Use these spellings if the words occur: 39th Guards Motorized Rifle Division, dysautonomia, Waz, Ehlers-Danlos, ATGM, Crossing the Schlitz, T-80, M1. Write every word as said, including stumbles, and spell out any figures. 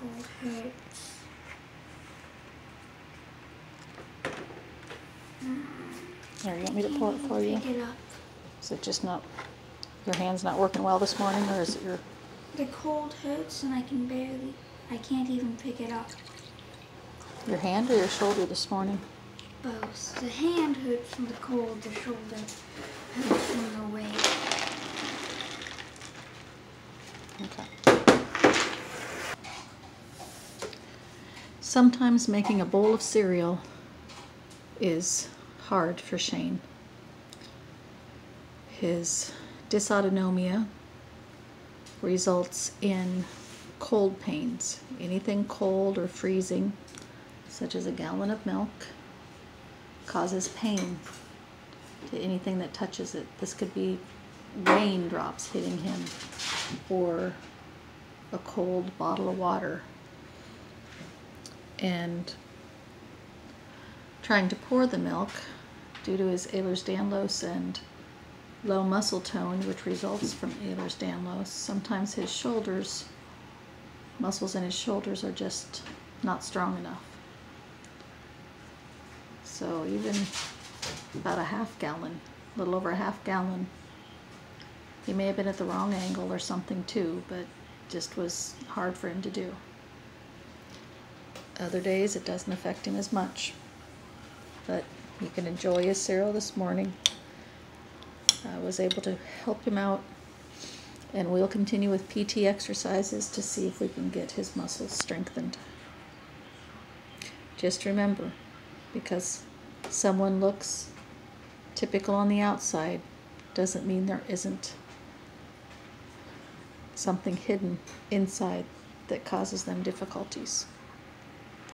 Okay. There, you want me to pour it for you? Is it just not, your hand's not working well this morning, or is it your... The cold hurts and I can barely, I can't even pick it up. Your hand or your shoulder this morning? Both. The hand hurts from the cold, the shoulder hurts from the weight. Okay. Sometimes making a bowl of cereal is hard for Shane. His dysautonomia results in cold pains. Anything cold or freezing, such as a gallon of milk, causes pain to anything that touches it. This could be raindrops hitting him or a cold bottle of water. And trying to pour the milk, due to his Ehlers-Danlos and low muscle tone, which results from Ehlers-Danlos, sometimes his shoulders, muscles in his shoulders are just not strong enough. So even about a half gallon, a little over a half gallon, he may have been at the wrong angle or something too, but just was hard for him to do. Other days it doesn't affect him as much, but you can enjoy his cereal this morning. I was able to help him out, and we'll continue with P T exercises to see if we can get his muscles strengthened. Just remember, because someone looks typical on the outside doesn't mean there isn't something hidden inside that causes them difficulties.